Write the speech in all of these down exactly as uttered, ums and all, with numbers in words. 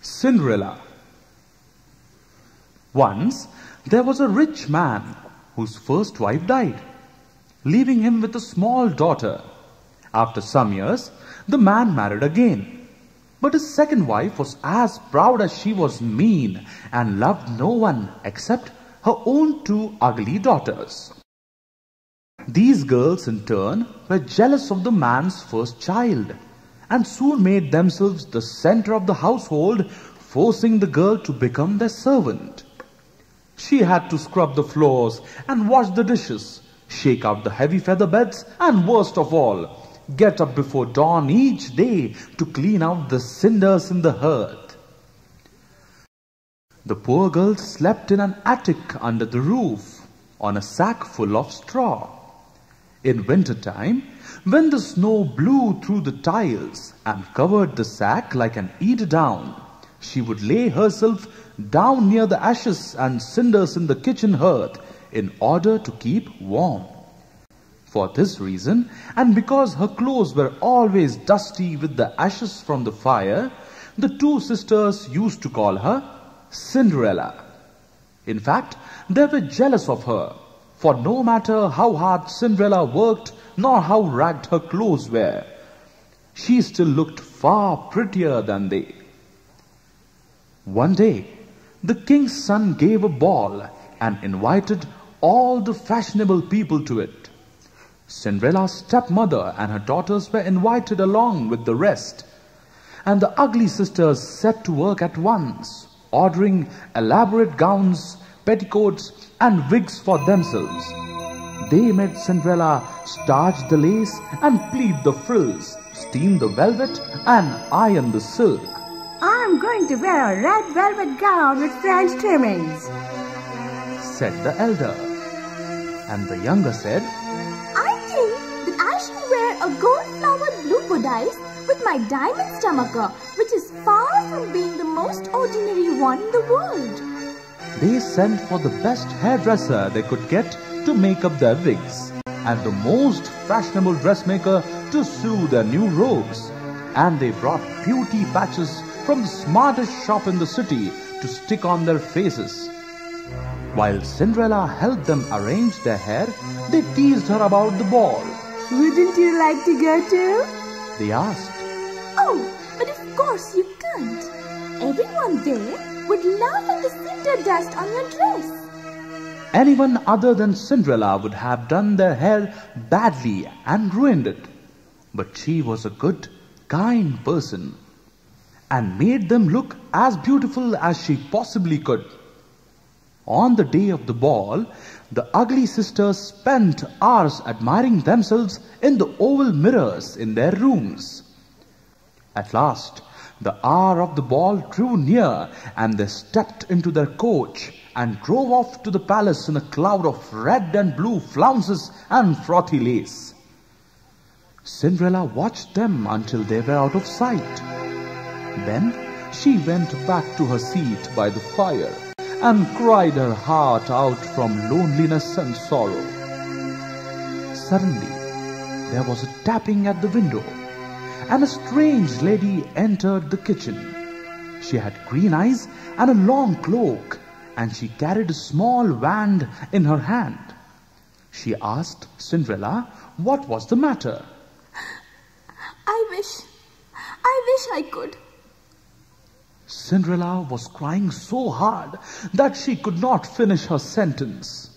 Cinderella. Once there was a rich man whose first wife died, leaving him with a small daughter. After some years, the man married again. But his second wife was as proud as she was mean and loved no one except her own two ugly daughters. These girls in turn were jealous of the man's first child and soon made themselves the center of the household, forcing the girl to become their servant. She had to scrub the floors and wash the dishes, shake out the heavy feather beds, and worst of all, get up before dawn each day to clean out the cinders in the hearth. The poor girl slept in an attic under the roof on a sack full of straw. In winter time, when the snow blew through the tiles and covered the sack like an eider-down, she would lay herself down near the ashes and cinders in the kitchen hearth in order to keep warm. For this reason, and because her clothes were always dusty with the ashes from the fire, the two sisters used to call her Cinderella. In fact, they were jealous of her, for no matter how hard Cinderella worked, nor how ragged her clothes were, she still looked far prettier than they. One day, the king's son gave a ball and invited all the fashionable people to it. Cinderella's stepmother and her daughters were invited along with the rest, and the ugly sisters set to work at once, ordering elaborate gowns, petticoats, and wigs for themselves. They made Cinderella starch the lace and pleat the frills, steam the velvet, and iron the silk. I'm going to wear a red velvet gown with French trimmings, said the elder. And the younger said, I should wear a gold-flowered blue bodice with my diamond stomacher, which is far from being the most ordinary one in the world. They sent for the best hairdresser they could get to make up their wigs, and the most fashionable dressmaker to sew their new robes. And they brought beauty patches from the smartest shop in the city to stick on their faces. While Cinderella helped them arrange their hair, they teased her about the ball. Wouldn't you like to go too? They asked. Oh, but of course you can't. Everyone there would laugh at the cinder dust on your dress. Anyone other than Cinderella would have done their hair badly and ruined it. But she was a good, kind person and made them look as beautiful as she possibly could. On the day of the ball, the ugly sisters spent hours admiring themselves in the oval mirrors in their rooms. At last, the hour of the ball drew near, and they stepped into their coach and drove off to the palace in a cloud of red and blue flounces and frothy lace. Cinderella watched them until they were out of sight. Then she went back to her seat by the fire and cried her heart out from loneliness and sorrow. Suddenly, there was a tapping at the window, and a strange lady entered the kitchen. She had green eyes and a long cloak, and she carried a small wand in her hand. She asked Cinderella what was the matter. I wish, I wish I could. Cinderella was crying so hard that she could not finish her sentence.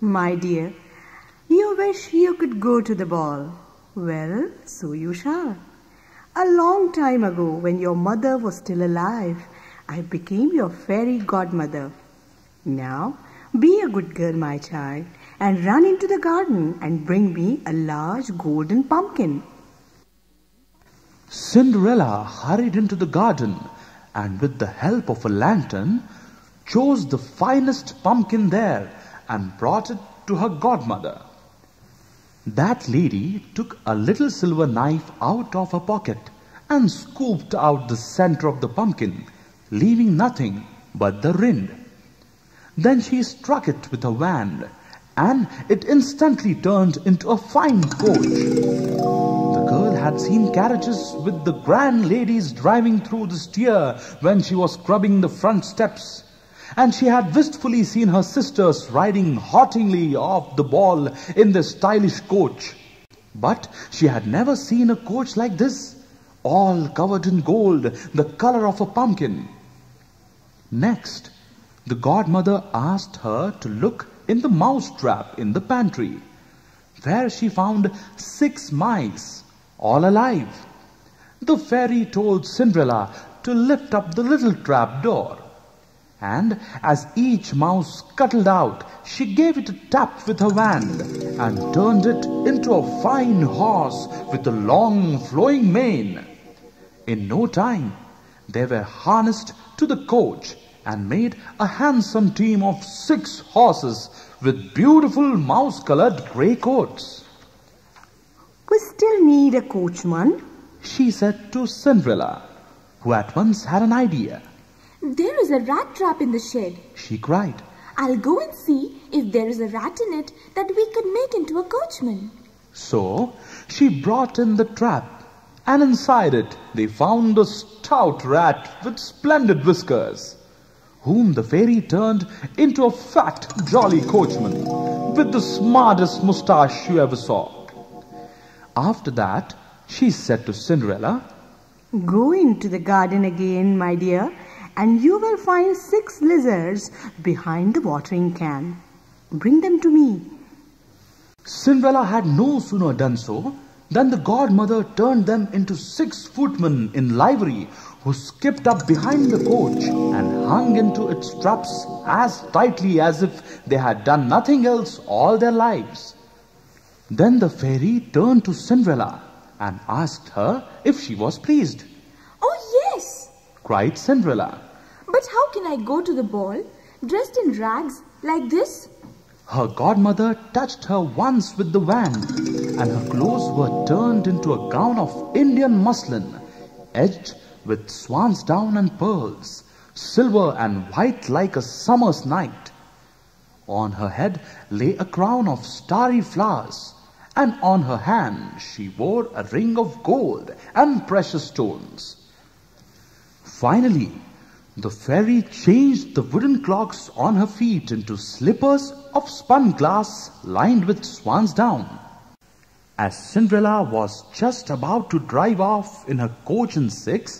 My dear, you wish you could go to the ball. Well, so you shall. A long time ago, when your mother was still alive, I became your fairy godmother. Now, be a good girl, my child, and run into the garden and bring me a large golden pumpkin. Cinderella hurried into the garden and with the help of a lantern, chose the finest pumpkin there and brought it to her godmother. That lady took a little silver knife out of her pocket and scooped out the center of the pumpkin, leaving nothing but the rind. Then she struck it with her wand, and it instantly turned into a fine coach. The girl had seen carriages with the grand ladies driving through this tier when she was scrubbing the front steps, and she had wistfully seen her sisters riding haughtily off the ball in the stylish coach. But she had never seen a coach like this, all covered in gold, the color of a pumpkin. Next, the godmother asked her to look in the mouse trap in the pantry, where she found six mice, all alive. The fairy told Cinderella to lift up the little trap door, and as each mouse scuttled out, she gave it a tap with her wand and turned it into a fine horse with a long flowing mane. In no time, they were harnessed to the coach and made a handsome team of six horses with beautiful mouse-colored grey coats. "We still need a coachman," she said to Cinderella, who at once had an idea. "There is a rat trap in the shed," she cried. "I'll go and see if there is a rat in it that we could make into a coachman." So she brought in the trap, and inside it they found a stout rat with splendid whiskers, whom the fairy turned into a fat, jolly coachman with the smartest moustache you ever saw. After that, she said to Cinderella, "Go into the garden again, my dear, and you will find six lizards behind the watering can. Bring them to me." Cinderella had no sooner done so than the godmother turned them into six footmen in livery, who skipped up behind the coach and hung into its straps as tightly as if they had done nothing else all their lives. Then the fairy turned to Cinderella and asked her if she was pleased. "Oh yes," cried Cinderella. "But how can I go to the ball dressed in rags like this?" Her godmother touched her once with the wand, and her clothes were turned into a gown of Indian muslin, edged with swan's down and pearls, silver and white like a summer's night. On her head lay a crown of starry flowers, and on her hand she wore a ring of gold and precious stones. Finally, the fairy changed the wooden clogs on her feet into slippers of spun glass lined with swan's down. As Cinderella was just about to drive off in her coach and six,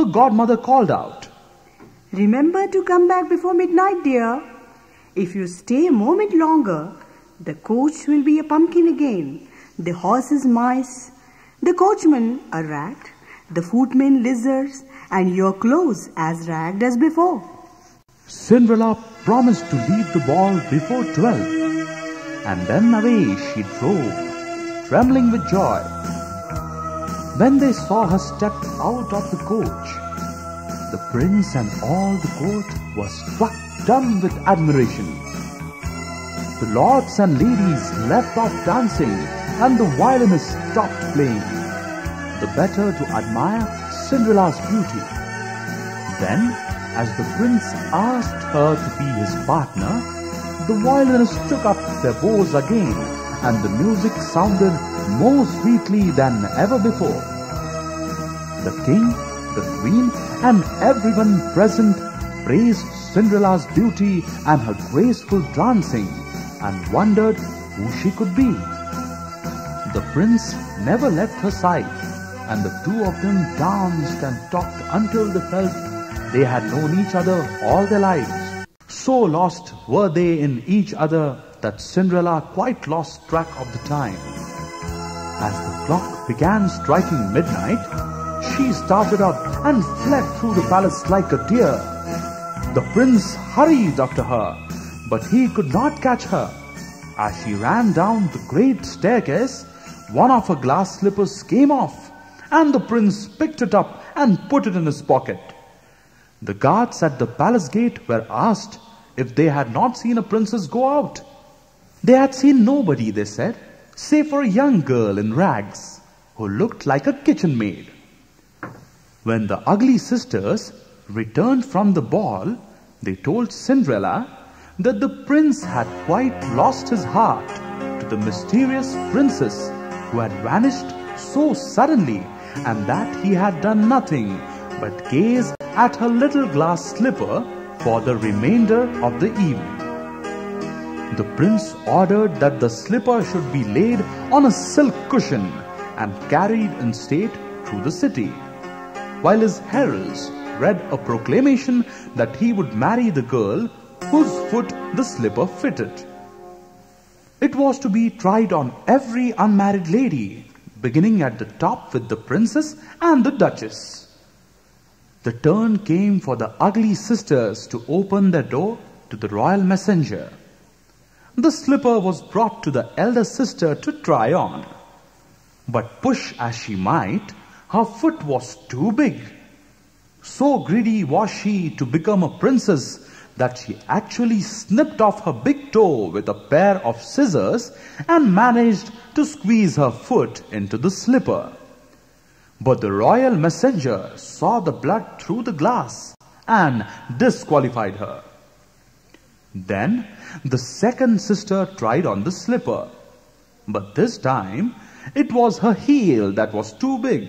her godmother called out, "Remember to come back before midnight, dear. If you stay a moment longer, the coach will be a pumpkin again, the horses mice, the coachman a rat, the footmen lizards, and your clothes as ragged as before." Cinderella promised to leave the ball before twelve, and then away she drove, trembling with joy. When they saw her step out of the coach, the prince and all the court were struck dumb with admiration. The lords and ladies left off dancing, and the violinist stopped playing, the better to admire Cinderella's beauty. Then, as the prince asked her to be his partner, the violinists took up their bows again, and the music sounded more sweetly than ever before. The king, the queen, and everyone present praised Cinderella's beauty and her graceful dancing, and wondered who she could be. The prince never left her side, and the two of them danced and talked until they felt they had known each other all their lives. So lost were they in each other that Cinderella quite lost track of the time. As the clock began striking midnight, she started up and fled through the palace like a deer. The prince hurried after her, but he could not catch her. As she ran down the great staircase, one of her glass slippers came off, and the prince picked it up and put it in his pocket. The guards at the palace gate were asked if they had not seen a princess go out. They had seen nobody, they said, save for a young girl in rags, who looked like a kitchen maid. When the ugly sisters returned from the ball, they told Cinderella that the prince had quite lost his heart to the mysterious princess who had vanished so suddenly, and that he had done nothing but gaze at her little glass slipper for the remainder of the evening. The prince ordered that the slipper should be laid on a silk cushion and carried in state through the city, while his heralds read a proclamation that he would marry the girl whose foot the slipper fitted. It was to be tried on every unmarried lady, beginning at the top with the princess and the duchess. The turn came for the ugly sisters to open their door to the royal messenger. The slipper was brought to the elder sister to try on, but push as she might, her foot was too big. So greedy was she to become a princess that she actually snipped off her big toe with a pair of scissors and managed to squeeze her foot into the slipper. But the royal messenger saw the blood through the glass and disqualified her. Then the second sister tried on the slipper, but this time it was her heel that was too big.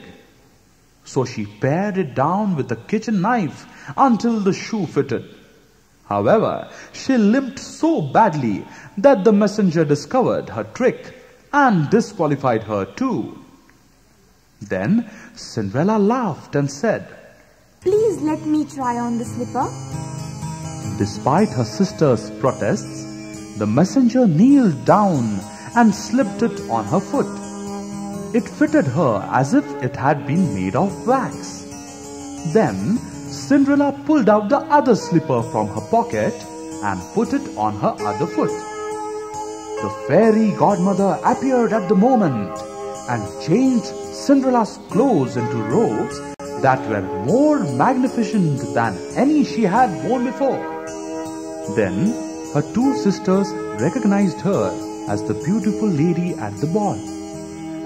So she pared it down with a kitchen knife until the shoe fitted. However, she limped so badly that the messenger discovered her trick and disqualified her too. Then Cinderella laughed and said, "Please let me try on the slipper." Despite her sister's protests, the messenger kneeled down and slipped it on her foot. It fitted her as if it had been made of wax. Then Cinderella pulled out the other slipper from her pocket and put it on her other foot. The fairy godmother appeared at the moment and changed Cinderella's clothes into robes that were more magnificent than any she had worn before. Then her two sisters recognized her as the beautiful lady at the ball,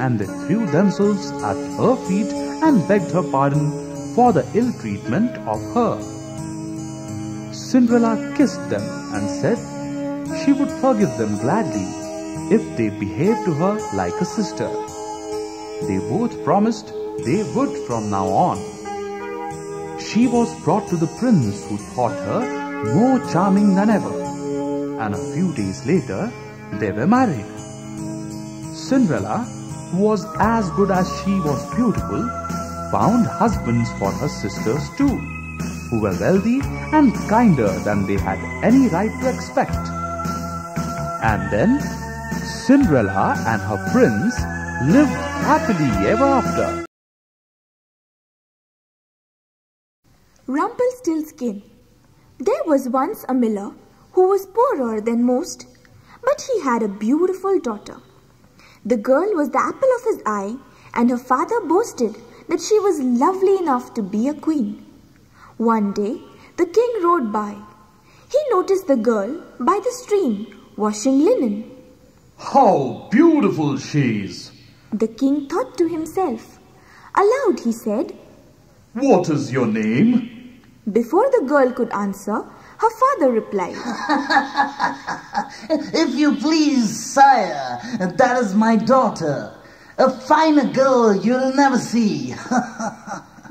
and they threw themselves at her feet and begged her pardon for the ill treatment of her. Cinderella kissed them and said she would forgive them gladly if they behaved to her like a sister. They both promised they would from now on. She was brought to the prince, who thought her more charming than ever, and a few days later they were married. Cinderella, who was as good as she was beautiful, found husbands for her sisters too, who were wealthy and kinder than they had any right to expect. And then Cinderella and her prince lived happily ever after. Rumpelstiltskin. There was once a miller who was poorer than most, but he had a beautiful daughter. The girl was the apple of his eye, and her father boasted that she was lovely enough to be a queen. One day, the king rode by. He noticed the girl by the stream, washing linen. "How beautiful she is!" the king thought to himself. Aloud he said, "What is your name?" Before the girl could answer, her father replied, "If you please, sire, that is my daughter. A finer girl you'll never see."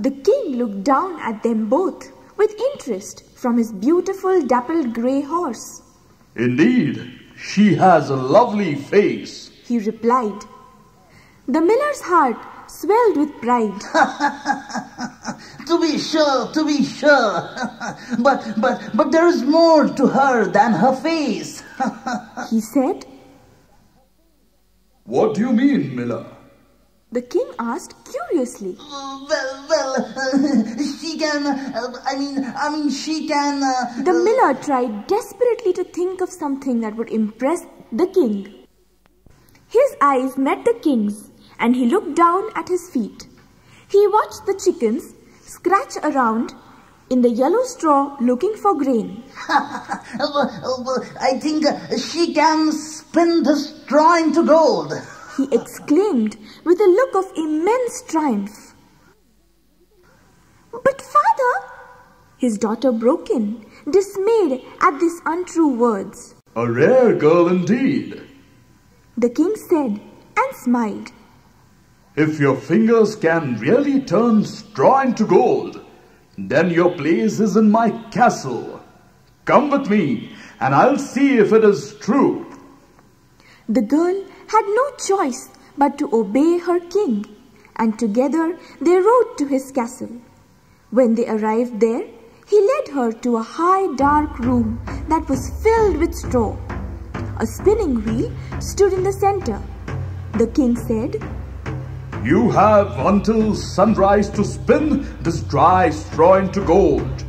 The king looked down at them both with interest from his beautiful dappled grey horse. "Indeed, she has a lovely face," he replied. The miller's heart swelled with pride. "To be sure, to be sure, but, but, but there is more to her than her face," he said. "What do you mean, miller?" the king asked curiously. "Well, well, she can, I mean, I mean, she can... Uh, the miller tried desperately to think of something that would impress the king. His eyes met the king's, and he looked down at his feet. He watched the chickens scratch around in the yellow straw looking for grain. "I think she can spin the straw into gold," he exclaimed with a look of immense triumph. "But father," his daughter broke in, dismayed at these untrue words. "A rare girl indeed," the king said and smiled. If your fingers can really turn straw into gold, then your place is in my castle. Come with me, and I'll see if it is true." The girl had no choice but to obey her king, and together they rode to his castle. When they arrived there, he led her to a high dark room that was filled with straw. A spinning wheel stood in the center. The king said, "You have until sunrise to spin this dry straw into gold.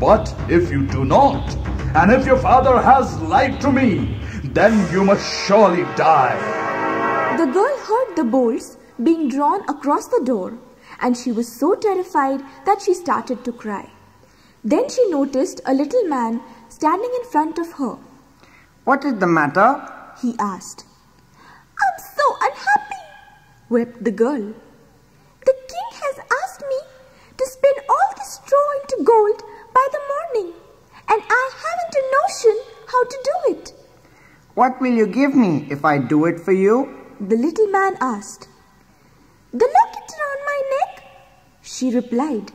But if you do not, and if your father has lied to me, then you must surely die." The girl heard the bolts being drawn across the door, and she was so terrified that she started to cry. Then she noticed a little man standing in front of her. "What is the matter?" he asked. "I'm so unhappy," wept the girl. "The king has asked me to spin all the straw into gold by the morning, and I haven't a notion how to do it." "What will you give me if I do it for you?" the little man asked. "The locket round my neck," she replied.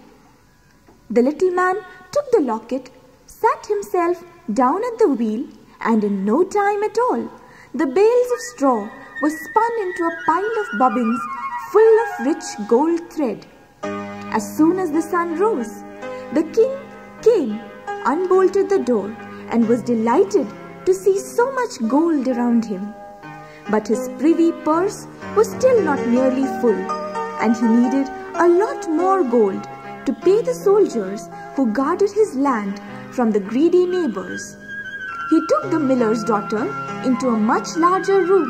The little man took the locket, sat himself down at the wheel, and in no time at all, the bales of straw were spun into a pile of bobbins full of rich gold thread. As soon as the sun rose, the king came, unbolted the door, and was delighted to see so much gold around him. But his privy purse was still not nearly full, and he needed a lot more gold to pay the soldiers who guarded his land from the greedy neighbors. He took the miller's daughter into a much larger room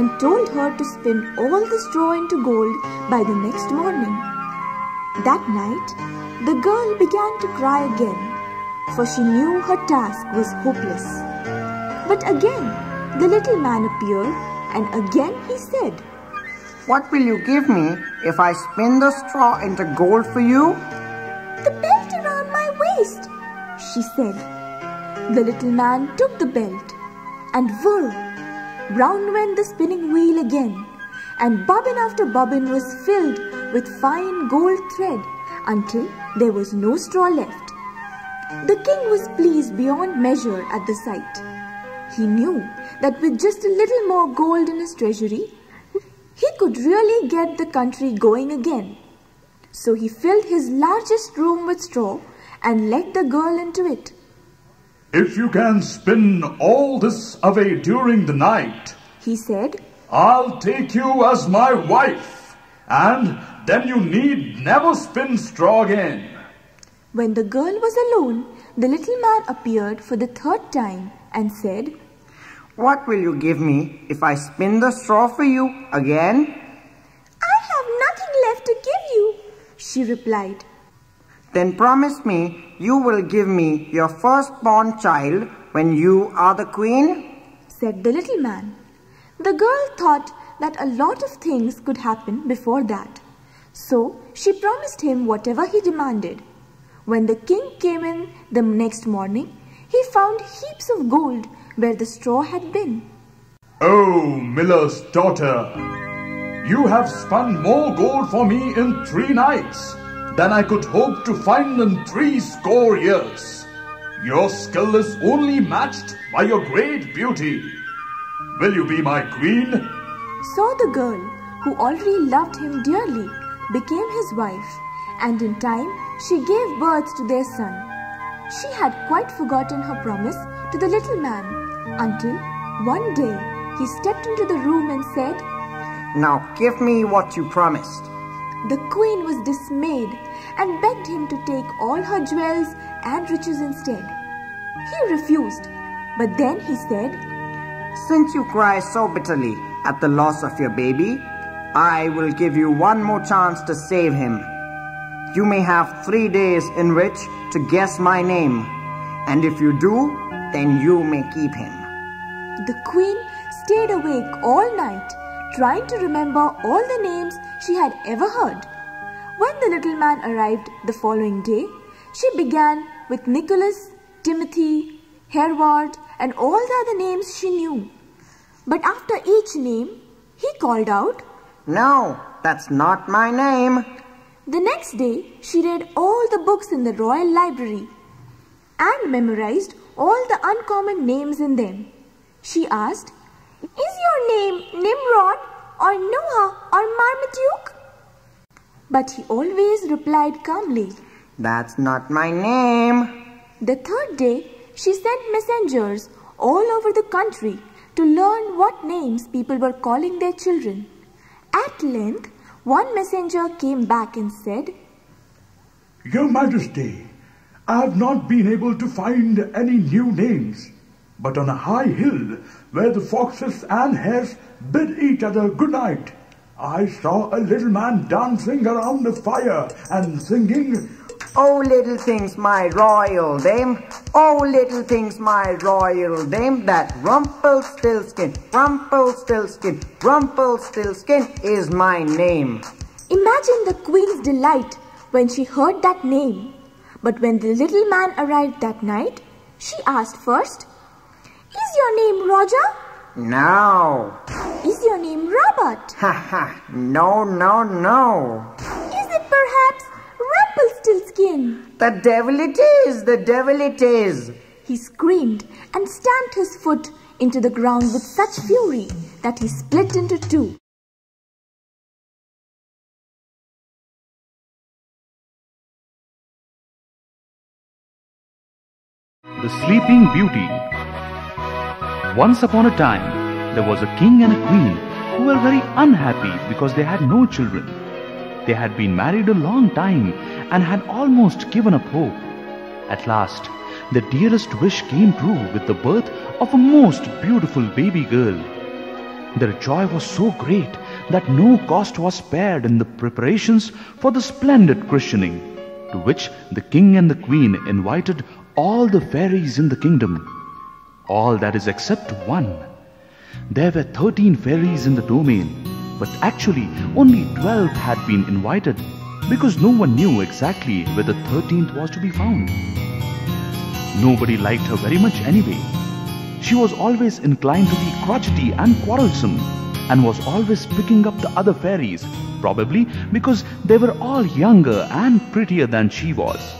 and told her to spin all the straw into gold by the next morning. That night, the girl began to cry again, for she knew her task was hopeless. But again, the little man appeared, and again he said, "What will you give me if I spin the straw into gold for you?" "The belt around my waist," she said. The little man took the belt, and whirr, round went the spinning wheel again, and bobbin after bobbin was filled with fine gold thread until there was no straw left. The king was pleased beyond measure at the sight. He knew that with just a little more gold in his treasury, he could really get the country going again. So he filled his largest room with straw and let the girl into it. "If you can spin all this away during the night," he said, "I'll take you as my wife, and then you need never spin straw again." When the girl was alone, the little man appeared for the third time and said, "What will you give me if I spin the straw for you again?" "I have nothing left to give you," she replied. "Then promise me you will give me your firstborn child when you are the queen," said the little man. The girl thought that a lot of things could happen before that, so she promised him whatever he demanded. When the king came in the next morning, he found heaps of gold where the straw had been. "Oh, miller's daughter, you have spun more gold for me in three nights than I could hope to find in three score years. Your skill is only matched by your great beauty. Will you be my queen?" So the girl, who already loved him dearly, became his wife, and in time she gave birth to their son. She had quite forgotten her promise to the little man, until one day he stepped into the room and said, "Now give me what you promised." The queen was dismayed and begged him to take all her jewels and riches instead. He refused, but then he said, "Since you cry so bitterly at the loss of your baby, I will give you one more chance to save him. You may have three days in which to guess my name, and if you do, then you may keep him." The queen stayed awake all night, trying to remember all the names she had ever heard. When the little man arrived the following day, she began with Nicholas, Timothy, Hereward, and all the other names she knew. But after each name, he called out, No, that's not my name. The next day, she read all the books in the royal library and memorized all the uncommon names in them. She asked, "Is your name Nimrod or Noah or Marmaduke?" But he always replied calmly, "That's not my name." The third day, she sent messengers all over the country to learn what names people were calling their children. At length, one messenger came back and said, "Your Majesty, I have not been able to find any new names, but on a high hill where the foxes and hares bid each other good night, I saw a little man dancing around the fire and singing, 'Oh little things, my royal dame, oh little things, my royal dame, that Rumpelstiltskin, Rumpelstiltskin, Rumpelstiltskin is my name.'" Imagine the queen's delight when she heard that name. But when the little man arrived that night, she asked first, "Is your name Roger?" "No." "Is your name Robert?" "Ha ha, no, no, no." "Is it perhaps Rumpelstiltskin?" "The devil it is, the devil it is!" He screamed and stamped his foot into the ground with such fury that he split into two. The Sleeping Beauty. Once upon a time, there was a king and a queen who were very unhappy because they had no children. They had been married a long time and had almost given up hope. At last, the dearest wish came true with the birth of a most beautiful baby girl. Their joy was so great that no cost was spared in the preparations for the splendid christening, to which the king and the queen invited all the fairies in the kingdom. All that is except one. There were thirteen fairies in the domain, but actually only twelve had been invited because no one knew exactly where the thirteenth was to be found. Nobody liked her very much anyway. She was always inclined to be crotchety and quarrelsome and was always picking up the other fairies, probably because they were all younger and prettier than she was.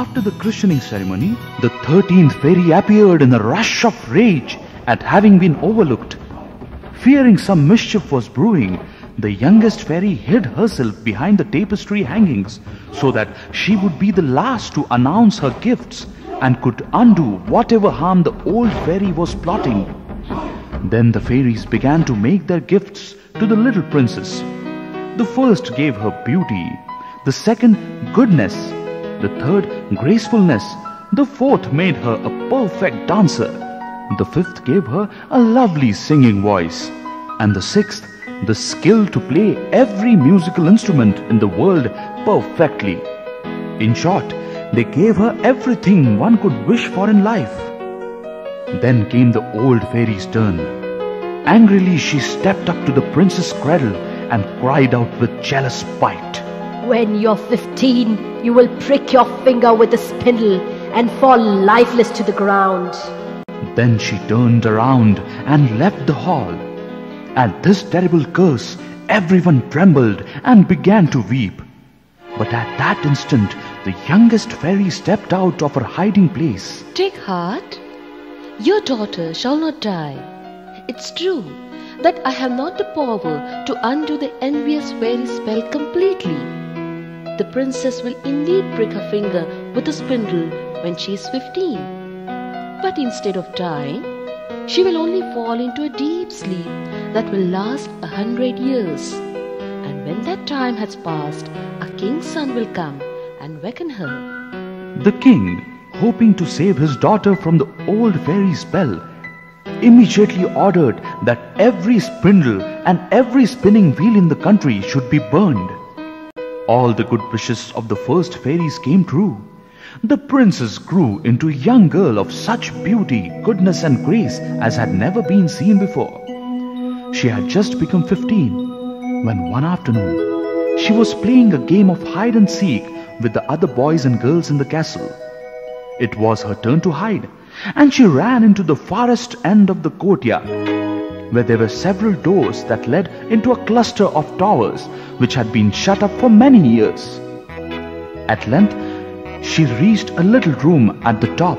After the christening ceremony, the thirteenth fairy appeared in a rush of rage at having been overlooked. Fearing some mischief was brewing, the youngest fairy hid herself behind the tapestry hangings so that she would be the last to announce her gifts and could undo whatever harm the old fairy was plotting. Then the fairies began to make their gifts to the little princess. The first gave her beauty, the second goodness, the third gracefulness, the fourth made her a perfect dancer, the fifth gave her a lovely singing voice, and the sixth, the skill to play every musical instrument in the world perfectly. In short, they gave her everything one could wish for in life. Then came the old fairy's turn. Angrily, she stepped up to the princess' cradle and cried out with jealous spite, "When you're fifteen, you will prick your finger with a spindle and fall lifeless to the ground." Then she turned around and left the hall. At this terrible curse, everyone trembled and began to weep. But at that instant, the youngest fairy stepped out of her hiding place. "Take heart, your daughter shall not die. It's true that I have not the power to undo the envious fairy's spell completely. The princess will indeed prick her finger with a spindle when she is fifteen. But instead of dying, she will only fall into a deep sleep that will last a hundred years. And when that time has passed, a king's son will come and waken her." The king, hoping to save his daughter from the old fairy's spell, immediately ordered that every spindle and every spinning wheel in the country should be burned. All the good wishes of the first fairies came true. The princess grew into a young girl of such beauty, goodness and grace as had never been seen before. She had just become fifteen, when one afternoon, she was playing a game of hide and seek with the other boys and girls in the castle. It was her turn to hide, and she ran into the farthest end of the courtyard. where there were several doors that led into a cluster of towers which had been shut up for many years. At length, she reached a little room at the top,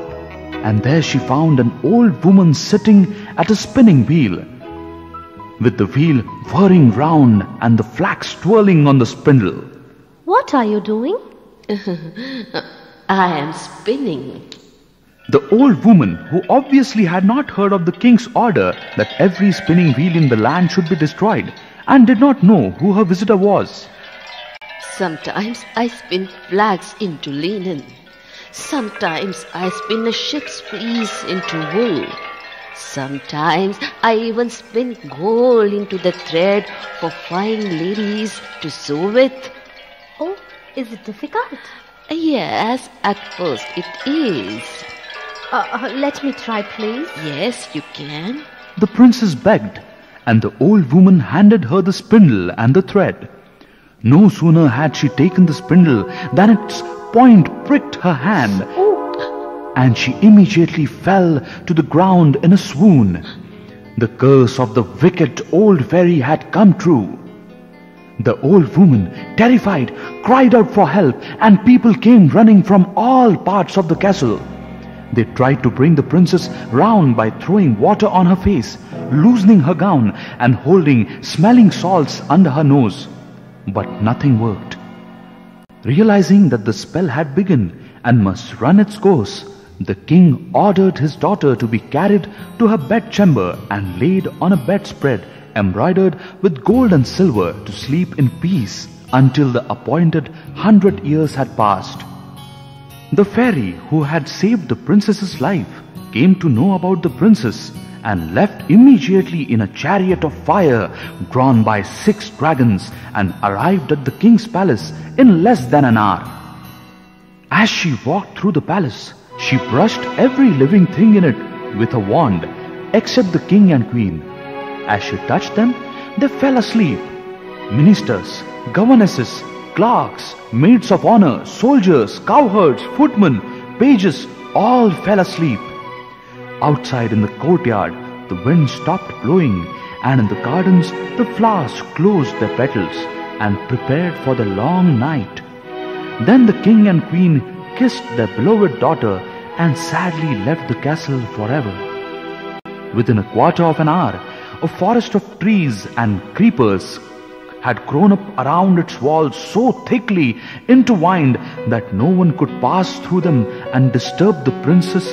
and there she found an old woman sitting at a spinning wheel, with the wheel whirring round and the flax twirling on the spindle. What are you doing? I am spinning. The old woman, who obviously had not heard of the king's order that every spinning wheel in the land should be destroyed, and did not know who her visitor was. Sometimes I spin flax into linen. Sometimes I spin a ship's fleece into wool. Sometimes I even spin gold into the thread for fine ladies to sew with. Oh, is it difficult? Yes, at first it is. Uh, uh, let me try, please. Yes, you can. The princess begged, and the old woman handed her the spindle and the thread. No sooner had she taken the spindle than its point pricked her hand, and she immediately fell to the ground in a swoon. The curse of the wicked old fairy had come true. The old woman, terrified, cried out for help, and people came running from all parts of the castle. They tried to bring the princess round by throwing water on her face, loosening her gown, and holding smelling salts under her nose. But nothing worked. Realizing that the spell had begun and must run its course, the king ordered his daughter to be carried to her bedchamber and laid on a bedspread embroidered with gold and silver to sleep in peace until the appointed hundred years had passed. The fairy who had saved the princess's life came to know about the princess and left immediately in a chariot of fire drawn by six dragons and arrived at the king's palace in less than an hour. As she walked through the palace, she brushed every living thing in it with a wand, except the king and queen. As she touched them, they fell asleep. Ministers, governesses, clerks, maids of honor, soldiers, cowherds, footmen, pages, all fell asleep. Outside in the courtyard, the wind stopped blowing, and in the gardens, the flowers closed their petals and prepared for the long night. Then the king and queen kissed their beloved daughter and sadly left the castle forever. Within a quarter of an hour, a forest of trees and creepers had grown up around its walls so thickly intertwined that no one could pass through them and disturb the princess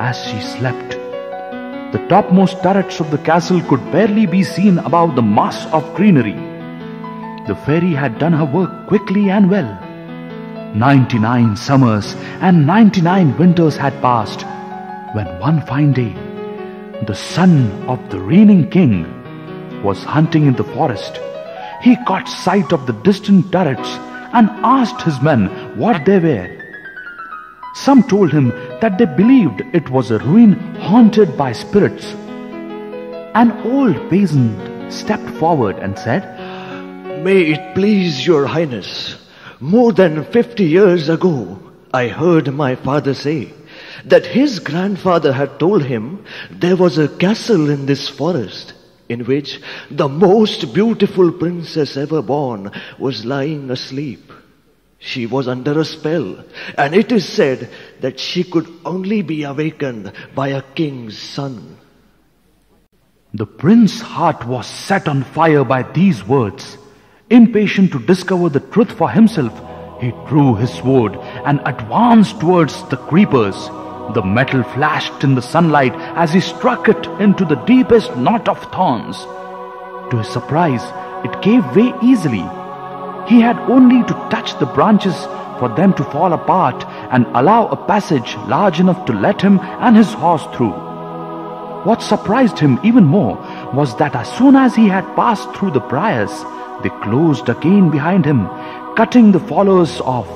as she slept. The topmost turrets of the castle could barely be seen above the mass of greenery. The fairy had done her work quickly and well. Ninety-nine summers and ninety-nine winters had passed, when one fine day, the son of the reigning king was hunting in the forest. He caught sight of the distant turrets and asked his men what they were. Some told him that they believed it was a ruin haunted by spirits. An old peasant stepped forward and said, "May it please your highness, more than fifty years ago, I heard my father say that his grandfather had told him there was a castle in this forest in which the most beautiful princess ever born was lying asleep. She was under a spell, and it is said that she could only be awakened by a king's son." The prince's heart was set on fire by these words. Impatient to discover the truth for himself, he drew his sword and advanced towards the creepers. The metal flashed in the sunlight as he struck it into the deepest knot of thorns. To his surprise, it gave way easily. He had only to touch the branches for them to fall apart and allow a passage large enough to let him and his horse through. What surprised him even more was that as soon as he had passed through the briars, they closed again behind him, cutting the followers off.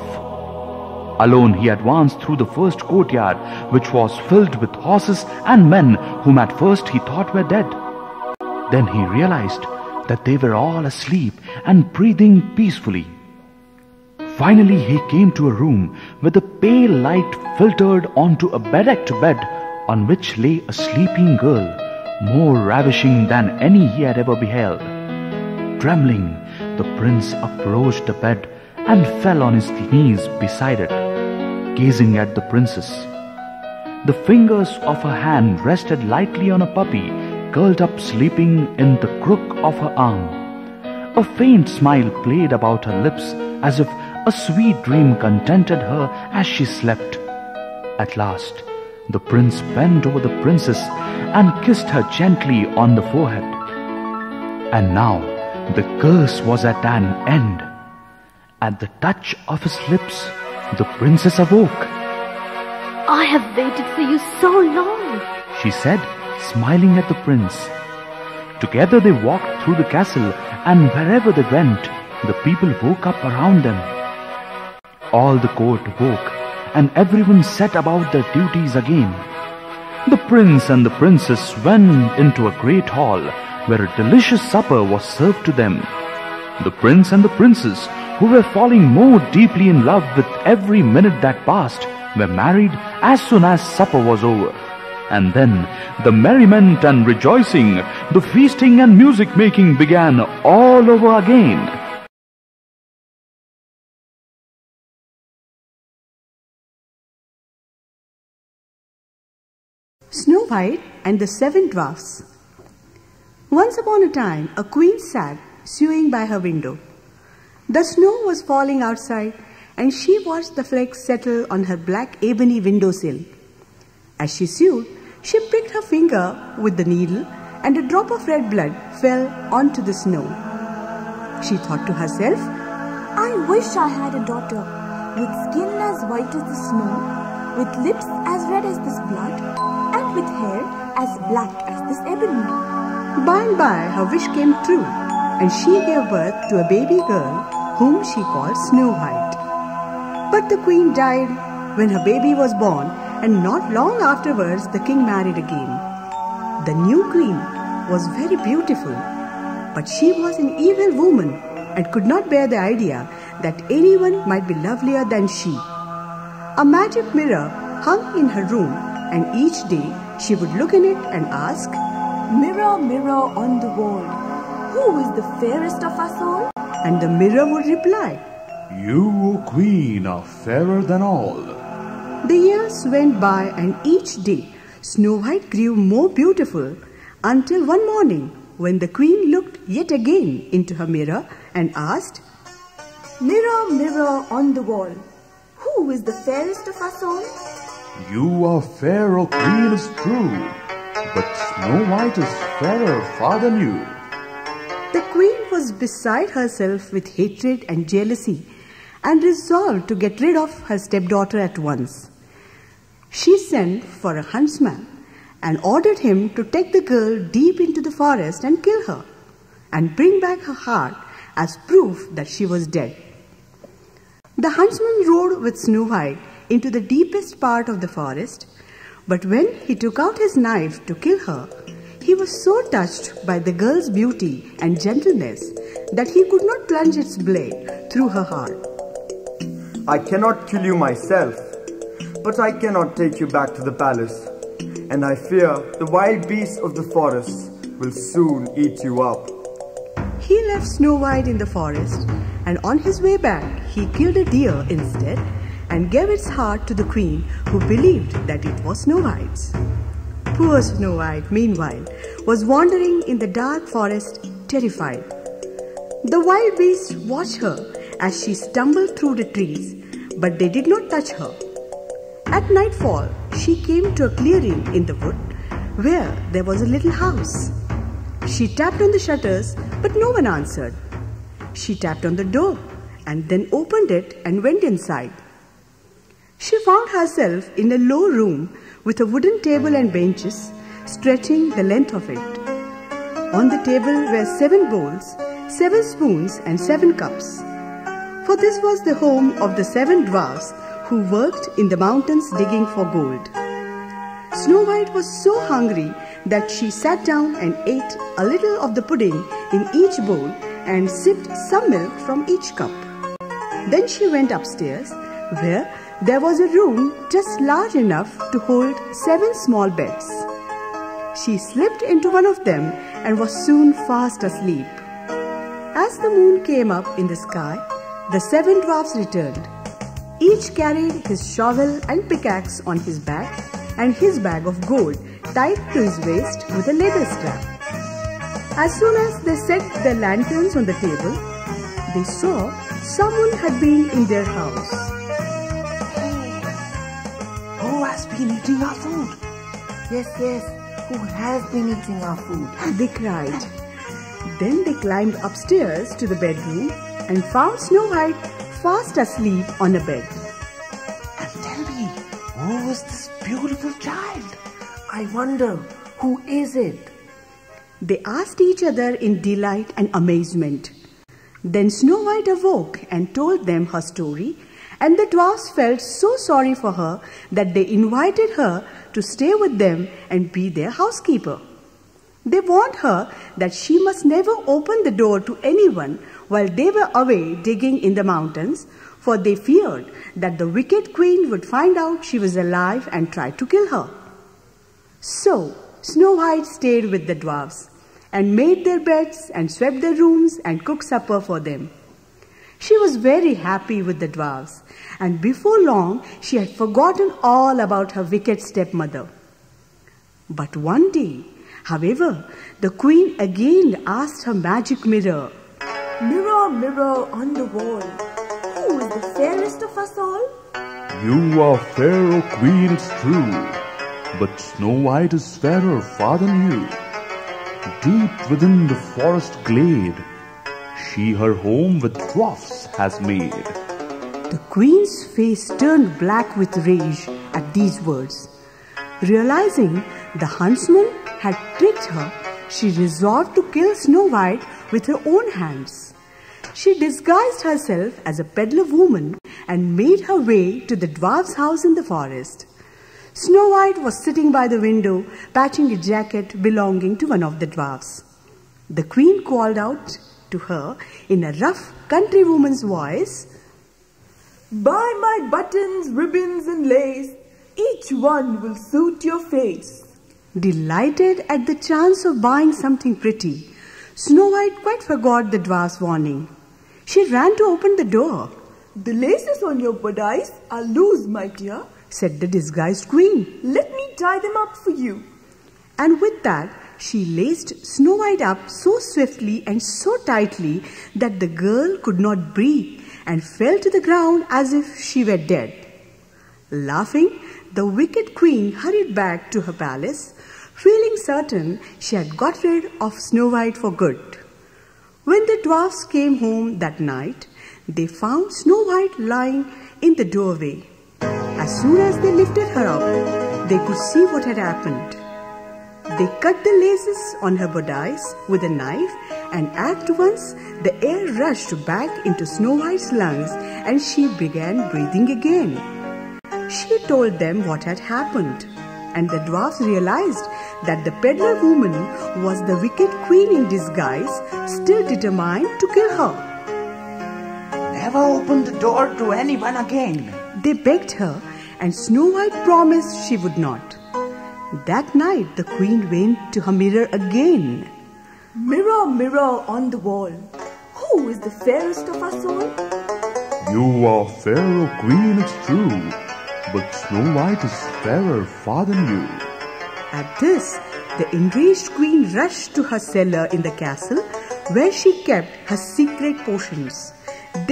Alone he advanced through the first courtyard, which was filled with horses and men whom at first he thought were dead. Then he realized that they were all asleep and breathing peacefully. Finally he came to a room where the pale light filtered onto a bedecked bed on which lay a sleeping girl, more ravishing than any he had ever beheld. Trembling, the prince approached the bed and fell on his knees beside it, gazing at the princess. The fingers of her hand rested lightly on a puppy curled up sleeping in the crook of her arm. A faint smile played about her lips as if a sweet dream contented her as she slept. At last, the prince bent over the princess and kissed her gently on the forehead. And now the curse was at an end. At the touch of his lips, the princess awoke. "I have waited for you so long," she said, smiling at the prince. Together they walked through the castle, and wherever they went, the people woke up around them. All the court woke, and everyone set about their duties again. The prince and the princess went into a great hall, where a delicious supper was served to them. The prince and the princess, who were falling more deeply in love with every minute that passed, were married as soon as supper was over. And then the merriment and rejoicing, the feasting and music-making began all over again. Snow White and the Seven Dwarfs. Once upon a time, a queen sat sewing by her window. The snow was falling outside, and she watched the flakes settle on her black ebony windowsill. As she sewed, she pricked her finger with the needle, and a drop of red blood fell onto the snow. She thought to herself, "I wish I had a daughter with skin as white as the snow, with lips as red as this blood, and with hair as black as this ebony." By and by, her wish came true, and she gave birth to a baby girl whom she called Snow White. But the queen died when her baby was born, and not long afterwards the king married again. The new queen was very beautiful, but she was an evil woman and could not bear the idea that anyone might be lovelier than she. A magic mirror hung in her room, and each day she would look in it and ask, "Mirror, mirror on the wall, who is the fairest of us all?" And the mirror would reply, "You, O queen, are fairer than all." The years went by, and each day Snow White grew more beautiful, until one morning when the queen looked yet again into her mirror and asked, "Mirror, mirror on the wall, who is the fairest of us all?" "You are fair, O queen, is true, but Snow White is fairer far than you." The queen was beside herself with hatred and jealousy, and resolved to get rid of her stepdaughter at once. She sent for a huntsman and ordered him to take the girl deep into the forest and kill her, and bring back her heart as proof that she was dead. The huntsman rode with Snow White into the deepest part of the forest, but when he took out his knife to kill her, he was so touched by the girl's beauty and gentleness that he could not plunge its blade through her heart. "I cannot kill you myself, but I cannot take you back to the palace, and I fear the wild beasts of the forest will soon eat you up." He left Snow White in the forest, and on his way back he killed a deer instead and gave its heart to the queen, who believed that it was Snow White's. Poor Snow White, meanwhile, was wandering in the dark forest, terrified. The wild beasts watched her as she stumbled through the trees, but they did not touch her. At nightfall, she came to a clearing in the wood, where there was a little house. She tapped on the shutters, but no one answered. She tapped on the door, and then opened it and went inside. She found herself in a low room with a wooden table and benches, stretching the length of it. On the table were seven bowls, seven spoons, and seven cups. For this was the home of the seven dwarfs who worked in the mountains digging for gold. Snow White was so hungry that she sat down and ate a little of the pudding in each bowl and sipped some milk from each cup. Then she went upstairs, where there was a room just large enough to hold seven small beds. she slipped into one of them and was soon fast asleep. As the moon came up in the sky, the seven dwarfs returned. Each carried his shovel and pickaxe on his back and his bag of gold tied to his waist with a leather strap. As soon as they set their lanterns on the table, they saw someone had been in their house. Who has been eating our food? Yes, yes, who has been eating our food? They cried. Then they climbed upstairs to the bedroom and found Snow White fast asleep on a bed. And tell me, who was this beautiful child? I wonder, who is it? They asked each other in delight and amazement. Then Snow White awoke and told them her story, and the dwarfs felt so sorry for her that they invited her to stay with them and be their housekeeper. They warned her that she must never open the door to anyone while they were away digging in the mountains, for they feared that the wicked queen would find out she was alive and try to kill her. So Snow White stayed with the dwarfs and made their beds and swept their rooms and cooked supper for them. She was very happy with the dwarfs, and before long she had forgotten all about her wicked stepmother. But one day, however, the queen again asked her magic mirror, "Mirror, mirror on the wall, who is the fairest of us all?" "You are fair, O queen, it's true, but Snow White is fairer far than you. Deep within the forest glade, she her home with dwarfs has made." The queen's face turned black with rage at these words. Realizing the huntsman had tricked her, she resolved to kill Snow White with her own hands. She disguised herself as a peddler woman and made her way to the dwarf's house in the forest. Snow White was sitting by the window, patching a jacket belonging to one of the dwarfs. The queen called out to her in a rough countrywoman's voice, "Buy my buttons, ribbons and lace, each one will suit your face." Delighted at the chance of buying something pretty, Snow White quite forgot the dwarf's warning. She ran to open the door. "The laces on your bodice are loose, my dear," said the disguised queen. "Let me tie them up for you." And with that, she laced Snow White up so swiftly and so tightly that the girl could not breathe and fell to the ground as if she were dead. Laughing, the wicked queen hurried back to her palace, feeling certain she had got rid of Snow White for good. When the dwarfs came home that night, they found Snow White lying in the doorway. As soon as they lifted her up, they could see what had happened. They cut the laces on her bodice with a knife, and at once the air rushed back into Snow White's lungs and she began breathing again. She told them what had happened, and the dwarfs realized that the peddler woman was the wicked queen in disguise, still determined to kill her. "Never open the door to anyone again," they begged her, and Snow White promised she would not. That night the queen went to her mirror again. "Mirror, mirror on the wall, who is the fairest of us all?" "You are fair, O queen, it's true, but Snow White is fairer far than you." At this, the enraged queen rushed to her cellar in the castle, where she kept her secret potions.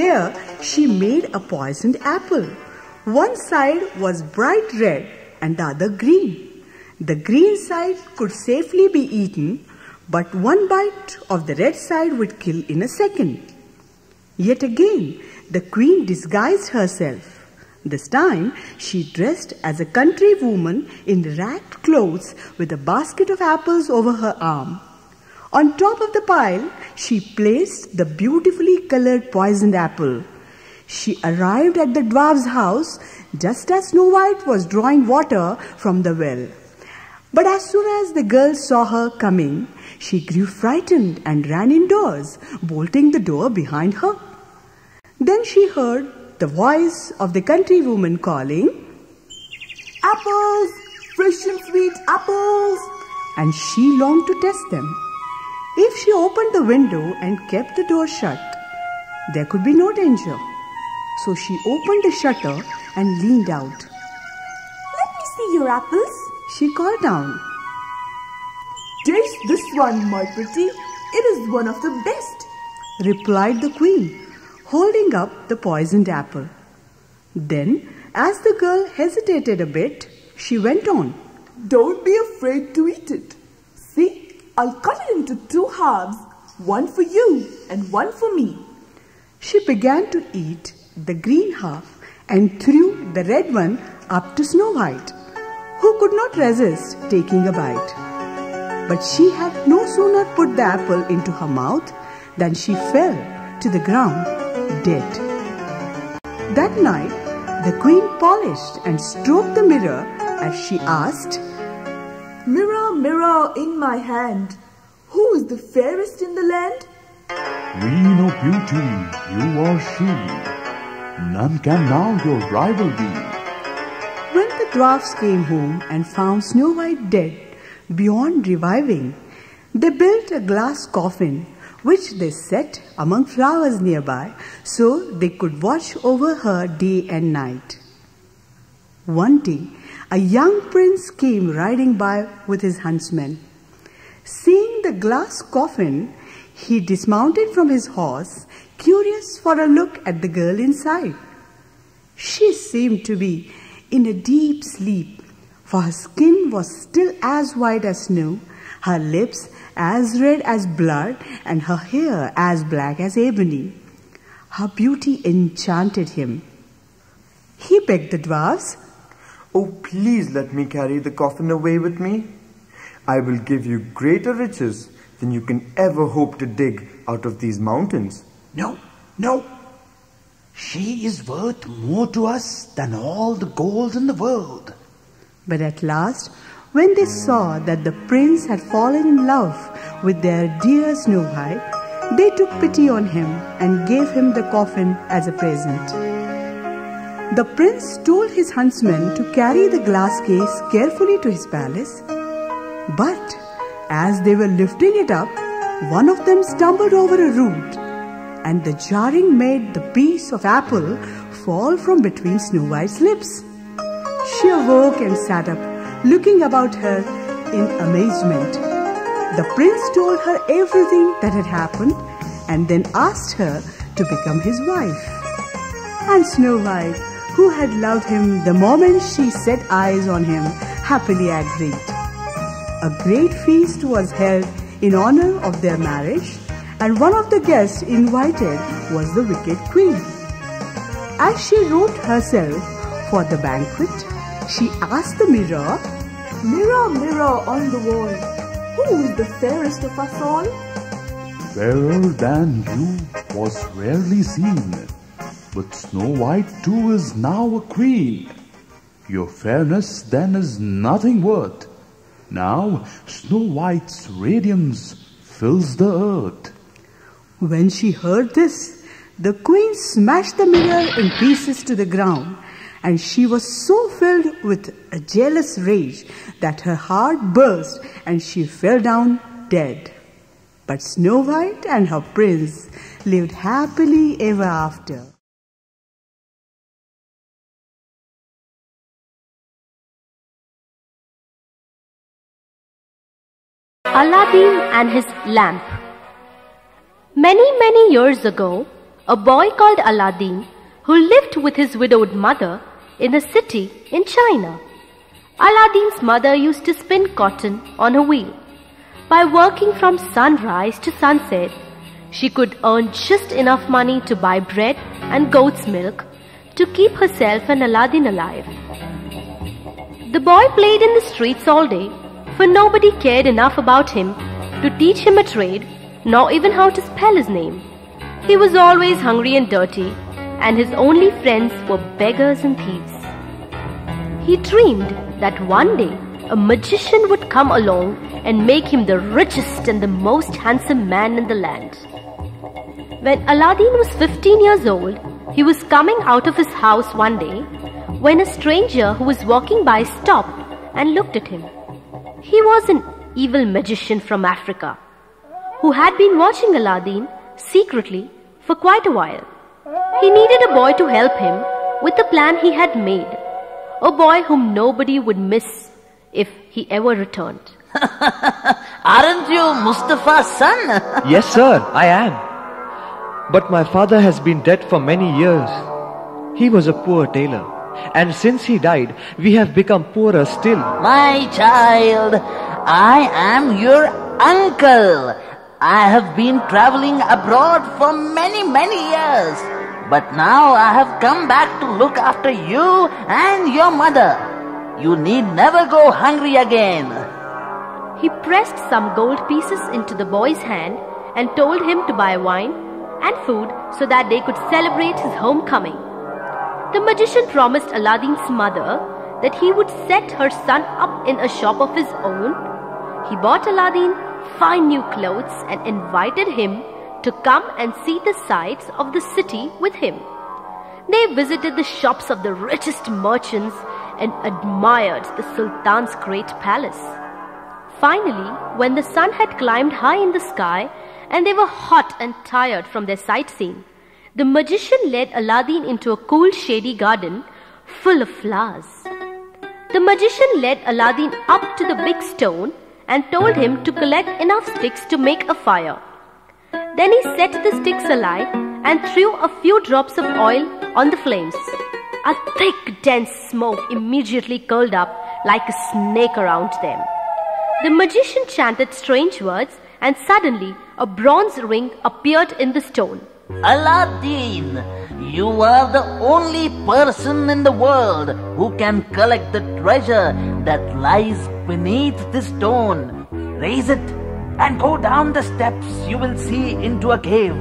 There she made a poisoned apple. One side was bright red and the other green. The green side could safely be eaten, but one bite of the red side would kill in a second. Yet again, the queen disguised herself. This time, she dressed as a country woman in ragged clothes with a basket of apples over her arm. On top of the pile, she placed the beautifully colored poisoned apple. She arrived at the dwarf's house just as Snow White was drawing water from the well. But as soon as the girl saw her coming, she grew frightened and ran indoors, bolting the door behind her. Then she heard the voice of the countrywoman calling, "Apples! Fresh and sweet apples! and she longed to test them. If she opened the window and kept the door shut, there could be no danger. So she opened the shutter and leaned out. "Let me see your apples," she called down. "Taste this one, my pretty. It is one of the best," replied the queen, holding up the poisoned apple. Then, as the girl hesitated a bit, she went on. "Don't be afraid to eat it. See, I'll cut it into two halves, one for you and one for me." She began to eat the green half and threw the red one up to Snow White, who could not resist taking a bite. But she had no sooner put the apple into her mouth than she fell to the ground dead. That night, the queen polished and stroked the mirror as she asked, "Mirror, mirror in my hand, who is the fairest in the land?" "Queen of beauty, you are she. None can now your rival be." When the dwarfs came home and found Snow White dead, beyond reviving, they built a glass coffin which they set among flowers nearby so they could watch over her day and night. One day, a young prince came riding by with his huntsman. Seeing the glass coffin, he dismounted from his horse, curious for a look at the girl inside. She seemed to be in a deep sleep, for her skin was still as white as snow, her lips as red as blood, and her hair as black as ebony. Her beauty enchanted him. He begged the dwarfs, "Oh, please let me carry the coffin away with me. I will give you greater riches than you can ever hope to dig out of these mountains." "No, no. She is worth more to us than all the gold in the world." But at last, when they saw that the prince had fallen in love with their dear Snow White, they took pity on him and gave him the coffin as a present. The prince told his huntsman to carry the glass case carefully to his palace. But as they were lifting it up, one of them stumbled over a root, and the jarring made the piece of apple fall from between Snow White's lips. She awoke and sat up, looking about her in amazement. The prince told her everything that had happened and then asked her to become his wife. And Snow White, who had loved him the moment she set eyes on him, happily agreed. A great feast was held in honor of their marriage, and one of the guests invited was the wicked queen. As she robed herself for the banquet, she asked the mirror, "Mirror, mirror on the wall, who is the fairest of us all?" "Fairer than you was rarely seen, but Snow White too is now a queen. Your fairness then is nothing worth. Now Snow White's radiance fills the earth." When she heard this, the queen smashed the mirror in pieces to the ground, and she was so filled with a jealous rage that her heart burst and she fell down dead. But Snow White and her prince lived happily ever after. Aladdin and his Lamp. Many, many years ago, a boy called Aladdin, who lived with his widowed mother, in a city in China. Aladdin's mother used to spin cotton on a wheel. By working from sunrise to sunset, she could earn just enough money to buy bread and goat's milk to keep herself and Aladdin alive. The boy played in the streets all day, for nobody cared enough about him to teach him a trade, nor even how to spell his name. He was always hungry and dirty, and his only friends were beggars and thieves. He dreamed that one day a magician would come along and make him the richest and the most handsome man in the land. When Aladdin was fifteen years old, he was coming out of his house one day when a stranger who was walking by stopped and looked at him. He was an evil magician from Africa, who had been watching Aladdin secretly for quite a while. He needed a boy to help him with the plan he had made, a boy whom nobody would miss if he ever returned. Aren't you Mustafa's son? Yes, sir, I am. But my father has been dead for many years. He was a poor tailor, and since he died, we have become poorer still. My child, I am your uncle. I have been traveling abroad for many, many years. But now I have come back to look after you and your mother. You need never go hungry again. He pressed some gold pieces into the boy's hand and told him to buy wine and food so that they could celebrate his homecoming. The magician promised Aladdin's mother that he would set her son up in a shop of his own. He bought Aladdin fine new clothes and invited him to come and see the sights of the city with him. They visited the shops of the richest merchants and admired the Sultan's great palace. Finally, when the sun had climbed high in the sky and they were hot and tired from their sightseeing, the magician led Aladdin into a cool, shady garden full of flowers. The magician led Aladdin up to the big stone and told him to collect enough sticks to make a fire. Then he set the sticks alight and threw a few drops of oil on the flames. A thick, dense smoke immediately curled up like a snake around them. The magician chanted strange words, and suddenly a bronze ring appeared in the stone. Aladdin, you are the only person in the world who can collect the treasure that lies beneath the stone. Raise it and go down the steps you will see into a cave.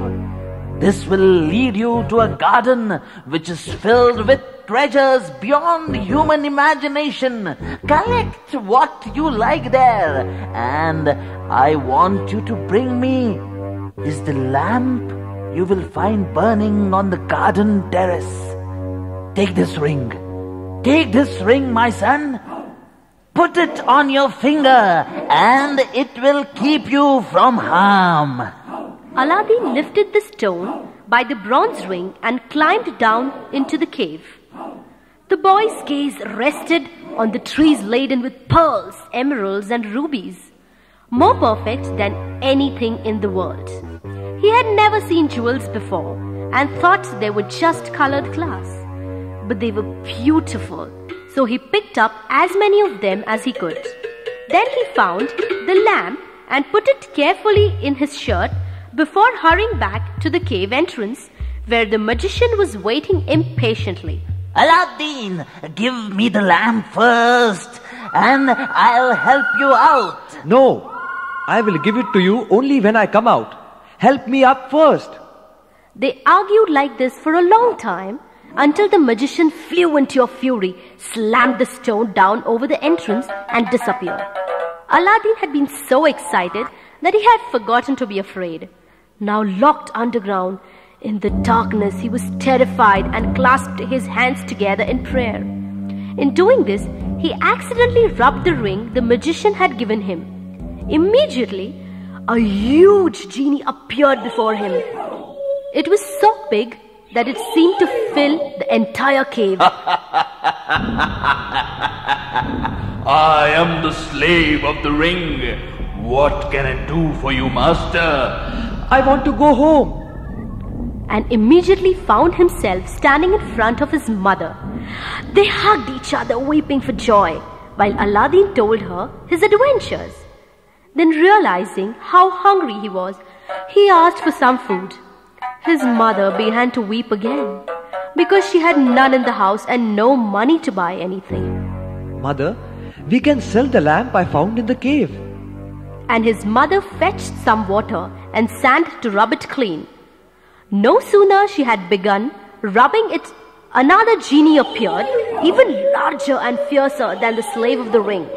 This will lead you to a garden which is filled with treasures beyond human imagination. Collect what you like there, and I want you to bring me is the lamp you will find burning on the garden terrace. Take this ring. Take this ring, my son. Put it on your finger and it will keep you from harm. Aladdin lifted the stone by the bronze ring and climbed down into the cave. The boy's gaze rested on the trees laden with pearls, emeralds and rubies, more perfect than anything in the world. He had never seen jewels before and thought they were just colored glass. But they were beautiful, so he picked up as many of them as he could. Then he found the lamp and put it carefully in his shirt before hurrying back to the cave entrance where the magician was waiting impatiently. Aladdin, give me the lamp first and I'll help you out. No, I will give it to you only when I come out. Help me up first. They argued like this for a long time until the magician flew into a fury, slammed the stone down over the entrance and disappeared. Aladdin had been so excited that he had forgotten to be afraid. Now locked underground, in the darkness he was terrified and clasped his hands together in prayer. In doing this, he accidentally rubbed the ring the magician had given him. Immediately, a huge genie appeared before him. It was so big that it seemed to fill the entire cave. I am the slave of the ring. What can I do for you, master? I want to go home. And immediately found himself standing in front of his mother. They hugged each other, weeping for joy, while Aladdin told her his adventures. Then realizing how hungry he was, he asked for some food. His mother began to weep again because she had none in the house and no money to buy anything. Mother, we can sell the lamp I found in the cave. And his mother fetched some water and sand to rub it clean. No sooner she had begun rubbing it, another genie appeared, even larger and fiercer than the slave of the ring.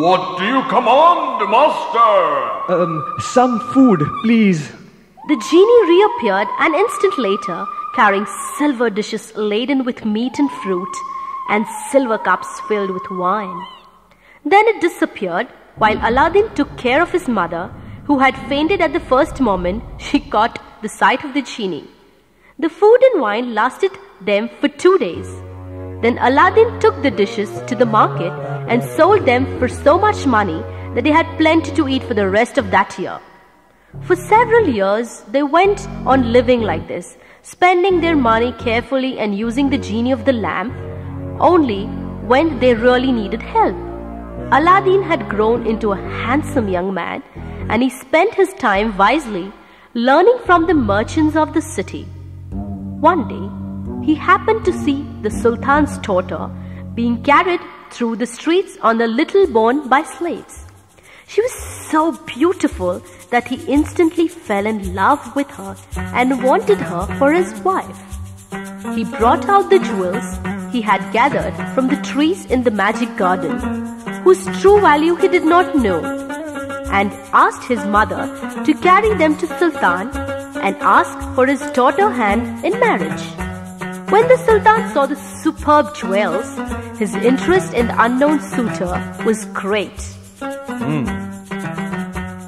What do you command, master? Um, some food, please. The genie reappeared an instant later, carrying silver dishes laden with meat and fruit, and silver cups filled with wine. Then it disappeared, while Aladdin took care of his mother, who had fainted at the first moment she caught the sight of the genie. The food and wine lasted them for two days. Then Aladdin took the dishes to the market and sold them for so much money that they had plenty to eat for the rest of that year. For several years, they went on living like this, spending their money carefully and using the genie of the lamp only when they really needed help. Aladdin had grown into a handsome young man, and he spent his time wisely, learning from the merchants of the city. One day, he happened to see the Sultan's daughter being carried through the streets on a little bone by slaves. She was so beautiful that he instantly fell in love with her and wanted her for his wife. He brought out the jewels he had gathered from the trees in the magic garden, whose true value he did not know, and asked his mother to carry them to Sultan and ask for his daughter's hand in marriage. When the Sultan saw the superb jewels, his interest in the unknown suitor was great. Hmm.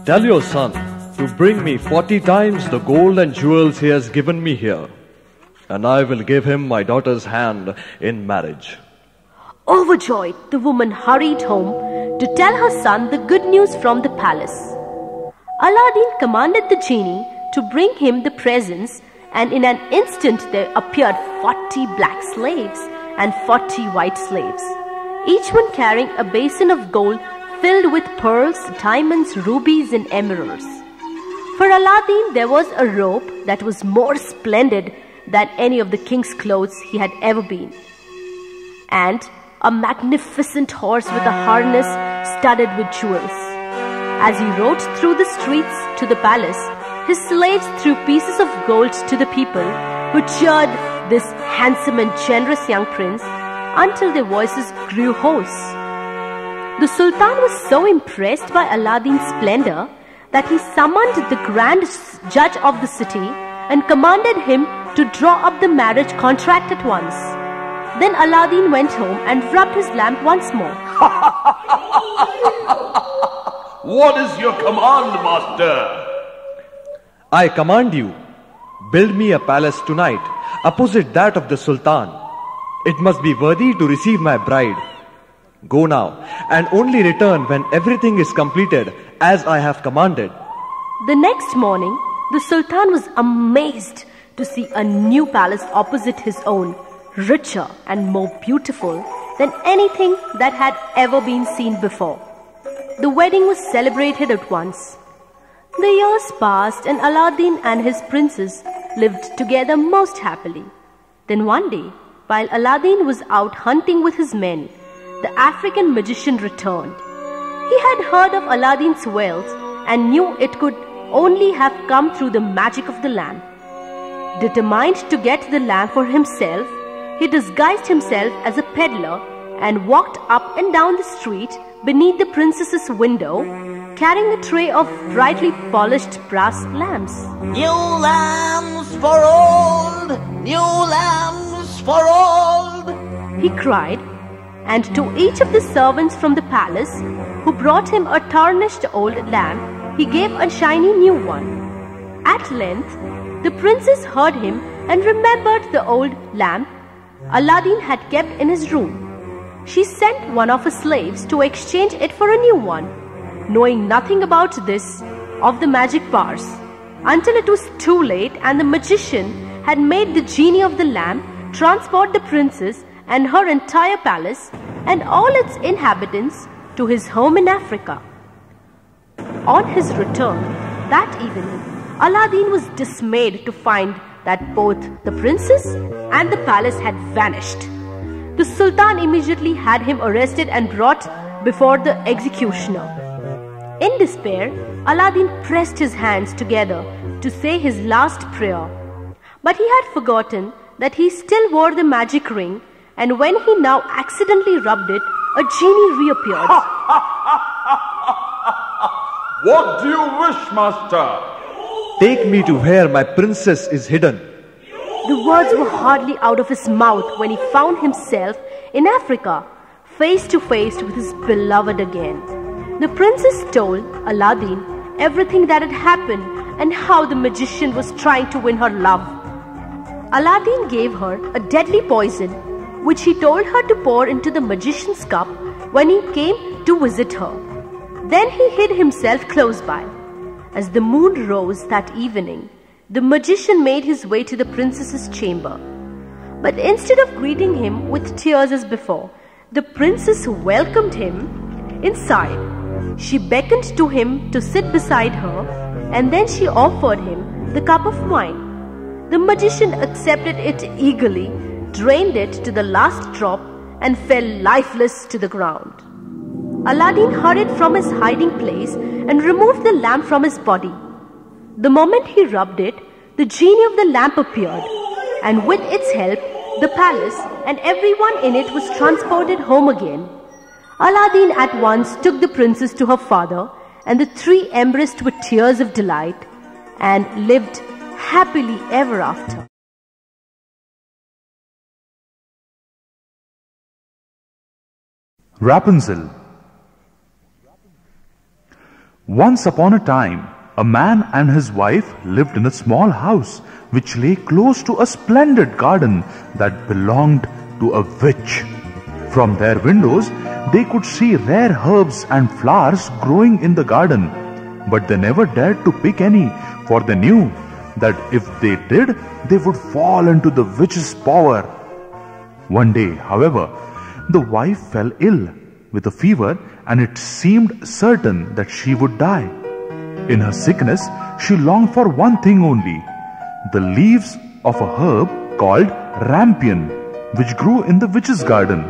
Tell your son to bring me forty times the gold and jewels he has given me here, and I will give him my daughter's hand in marriage. Overjoyed, the woman hurried home to tell her son the good news from the palace. Aladdin commanded the genie to bring him the presents, and in an instant there appeared forty black slaves and forty white slaves, each one carrying a basin of gold filled with pearls, diamonds, rubies and emeralds. For Aladdin there was a robe that was more splendid than any of the king's clothes he had ever been, and a magnificent horse with a harness studded with jewels. As he rode through the streets to the palace, his slaves threw pieces of gold to the people who cheered this handsome and generous young prince until their voices grew hoarse. The Sultan was so impressed by Aladdin's splendor that he summoned the grand judge of the city and commanded him to draw up the marriage contract at once. Then Aladdin went home and rubbed his lamp once more. What is your command, master? I command you, build me a palace tonight, opposite that of the Sultan. It must be worthy to receive my bride. Go now, and only return when everything is completed, as I have commanded. The next morning, the Sultan was amazed to see a new palace opposite his own, richer and more beautiful than anything that had ever been seen before. The wedding was celebrated at once. The years passed, and Aladdin and his princess lived together most happily. Then one day, while Aladdin was out hunting with his men, the African magician returned. He had heard of Aladdin's wealth and knew it could only have come through the magic of the lamp. Determined to get the lamp for himself, he disguised himself as a peddler and walked up and down the street beneath the princess's window, carrying a tray of brightly polished brass lamps. New lamps for old, new lamps for old, he cried, and to each of the servants from the palace who brought him a tarnished old lamp, he gave a shiny new one. At length, the princess heard him and remembered the old lamp Aladdin had kept in his room. She sent one of her slaves to exchange it for a new one, knowing nothing about this of the magic powers, until it was too late and the magician had made the genie of the lamp transport the princess and her entire palace and all its inhabitants to his home in Africa. On his return that evening, Aladdin was dismayed to find that both the princess and the palace had vanished. The Sultan immediately had him arrested and brought before the executioner. In despair, Aladdin pressed his hands together to say his last prayer. But he had forgotten that he still wore the magic ring, and when he now accidentally rubbed it, a genie reappeared. What do you wish, master? Take me to where my princess is hidden. The words were hardly out of his mouth when he found himself in Africa, face to face with his beloved again. The princess told Aladdin everything that had happened and how the magician was trying to win her love. Aladdin gave her a deadly poison which he told her to pour into the magician's cup when he came to visit her. Then he hid himself close by. As the moon rose that evening, the magician made his way to the princess's chamber. But instead of greeting him with tears as before, the princess welcomed him inside. She beckoned to him to sit beside her, and then she offered him the cup of wine. The magician accepted it eagerly, drained it to the last drop, and fell lifeless to the ground. Aladdin hurried from his hiding place and removed the lamp from his body. The moment he rubbed it, the genie of the lamp appeared, and with its help, the palace and everyone in it was transported home again. Aladdin at once took the princess to her father, and the three embraced with tears of delight and lived happily ever after. Rapunzel. Once upon a time, a man and his wife lived in a small house which lay close to a splendid garden that belonged to a witch. From their windows, they could see rare herbs and flowers growing in the garden, but they never dared to pick any, for they knew that if they did, they would fall into the witch's power. One day, however, the wife fell ill with a fever, and it seemed certain that she would die. In her sickness, she longed for one thing only, the leaves of a herb called rampion, which grew in the witch's garden.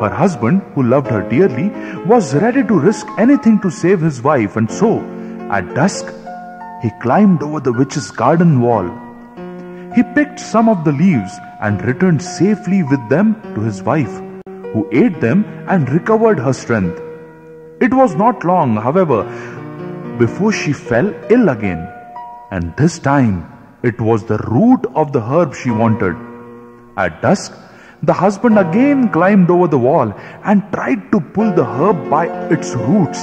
Her husband, who loved her dearly, was ready to risk anything to save his wife, and so, at dusk, he climbed over the witch's garden wall. He picked some of the leaves and returned safely with them to his wife, who ate them and recovered her strength. It was not long, however, before she fell ill again, and this time it was the root of the herb she wanted. At dusk, the husband again climbed over the wall and tried to pull the herb by its roots.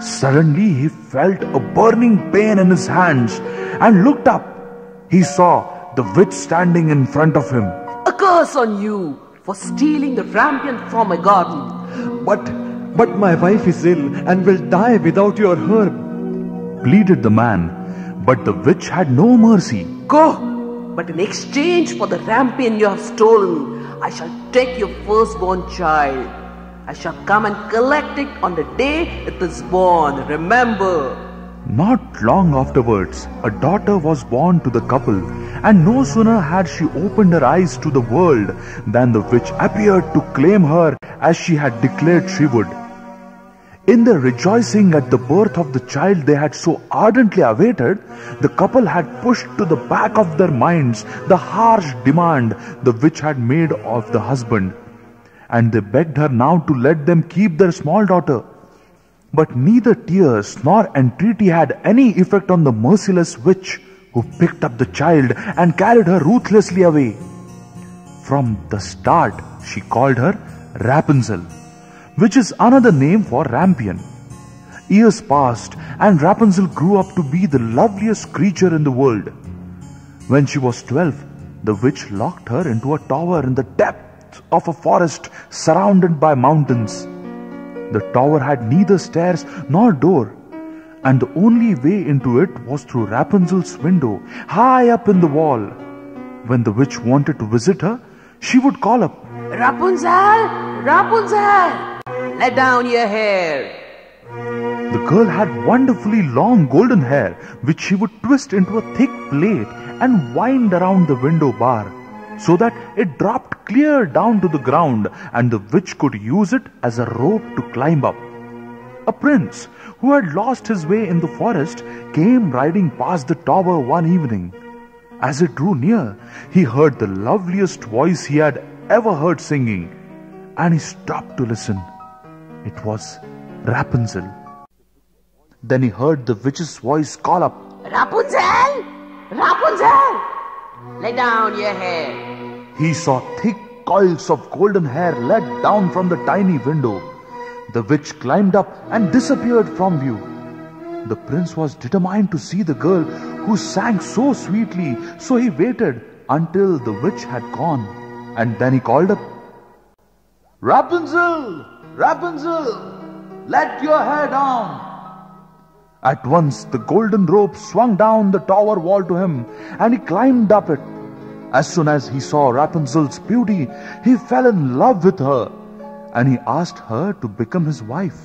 Suddenly he felt a burning pain in his hands and looked up. He saw the witch standing in front of him. "A curse on you for stealing the rampion from my garden." "But But my wife is ill and will die without your herb," pleaded the man. But the witch had no mercy. "Go, but in exchange for the rampion you have stolen, I shall take your firstborn child. I shall come and collect it on the day it is born, remember." Not long afterwards, a daughter was born to the couple, and no sooner had she opened her eyes to the world than the witch appeared to claim her as she had declared she would. In their rejoicing at the birth of the child they had so ardently awaited, the couple had pushed to the back of their minds the harsh demand the witch had made of the husband, and they begged her now to let them keep their small daughter. But neither tears nor entreaty had any effect on the merciless witch, who picked up the child and carried her ruthlessly away. From the start, she called her Rapunzel, which is another name for rampion. Years passed, and Rapunzel grew up to be the loveliest creature in the world. When she was twelve, the witch locked her into a tower in the depth of a forest surrounded by mountains. The tower had neither stairs nor door, and the only way into it was through Rapunzel's window, high up in the wall. When the witch wanted to visit her, she would call up, "Rapunzel! Rapunzel! Let down your hair!" The girl had wonderfully long golden hair, which she would twist into a thick plait and wind around the window bar, so that it dropped clear down to the ground, and the witch could use it as a rope to climb up. A prince, who had lost his way in the forest, came riding past the tower one evening. As it drew near, he heard the loveliest voice he had ever heard singing, and he stopped to listen. It was Rapunzel. Then he heard the witch's voice call up, "Rapunzel! Rapunzel! Lay down your head. He saw thick coils of golden hair let down from the tiny window. The witch climbed up and disappeared from view. The prince was determined to see the girl who sang so sweetly, so he waited until the witch had gone, and then he called up, "Rapunzel! Rapunzel! Let your hair down!" At once the golden rope swung down the tower wall to him, and he climbed up it. As soon as he saw Rapunzel's beauty, he fell in love with her, and he asked her to become his wife.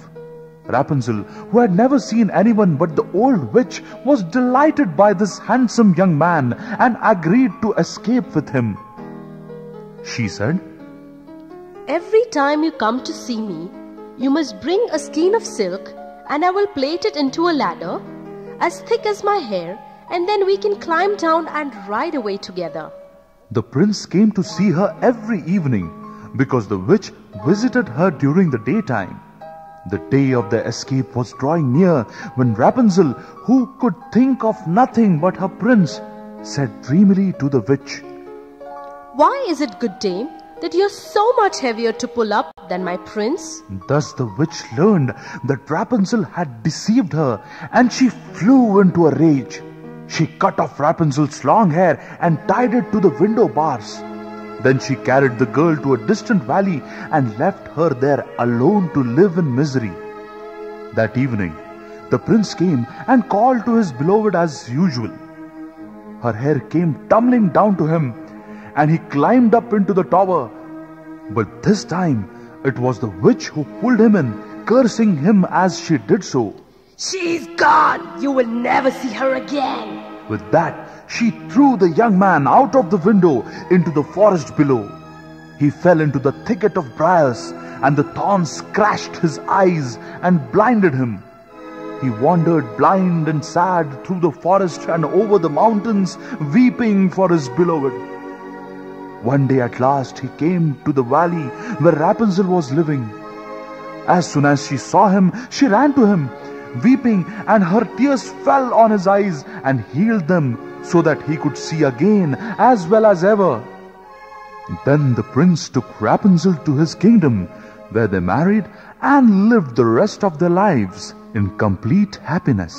Rapunzel, who had never seen anyone but the old witch, was delighted by this handsome young man and agreed to escape with him. She said, "Every time you come to see me, you must bring a skein of silk, and I will plait it into a ladder as thick as my hair, and then we can climb down and ride away together." The prince came to see her every evening because the witch visited her during the daytime. The day of their escape was drawing near when Rapunzel, who could think of nothing but her prince, said dreamily to the witch, "Why is it, good dame, that you are so much heavier to pull up than my prince?" Thus the witch learned that Rapunzel had deceived her, and she flew into a rage. She cut off Rapunzel's long hair and tied it to the window bars. Then she carried the girl to a distant valley and left her there alone to live in misery. That evening, the prince came and called to his beloved as usual. Her hair came tumbling down to him, and he climbed up into the tower. But this time, it was the witch who pulled him in, cursing him as she did so. "She's gone! You will never see her again!" With that, she threw the young man out of the window into the forest below. He fell into the thicket of briars, and the thorns crashed his eyes and blinded him. He wandered blind and sad through the forest and over the mountains, weeping for his beloved. One day at last he came to the valley where Rapunzel was living. As soon as she saw him, she ran to him, weeping, and her tears fell on his eyes and healed them, so that he could see again as well as ever. Then the prince took Rapunzel to his kingdom, where they married and lived the rest of their lives in complete happiness.